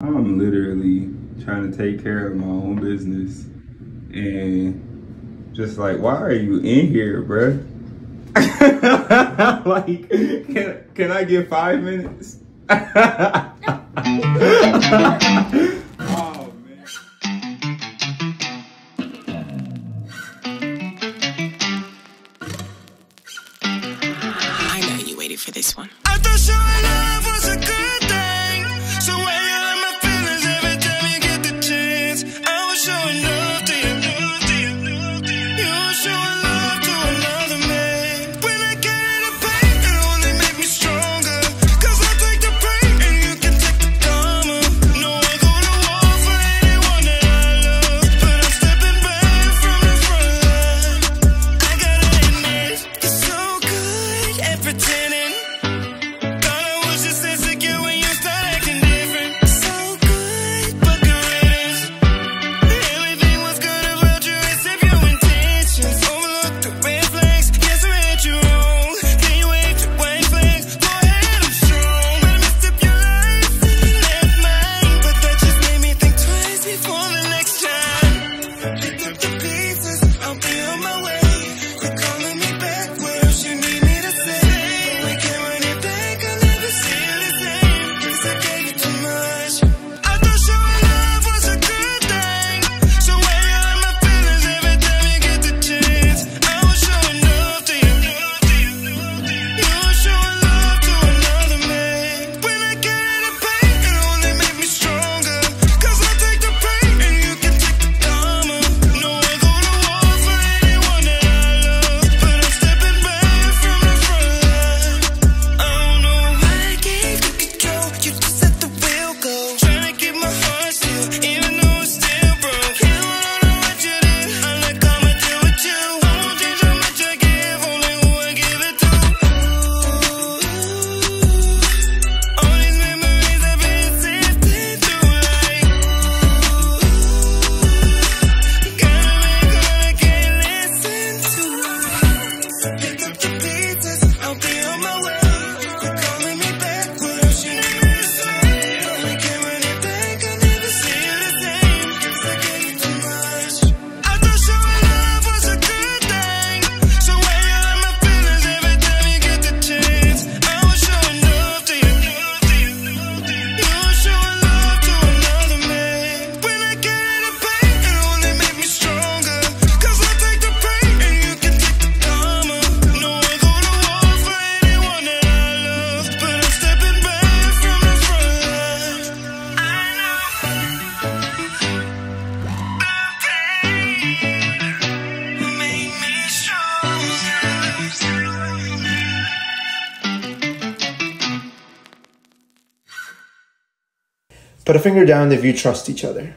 I'm literally trying to take care of my own business and just like, why are you in here, bruh? Like, can I get 5 minutes? Oh, man. I know you waited for this one. I thought showing love was a good thing. So when you let my feelings every time you get the chance, I was showing love to you, love to you, love to you. You were showing love to another man. When I carry the pain, it only made me stronger. Cause I take the pain and you can take the karma. No, I go to war for anyone that I love, but I'm stepping back from the front line. I gotta admit, you're so good at pretending. Put a finger down if you trust each other.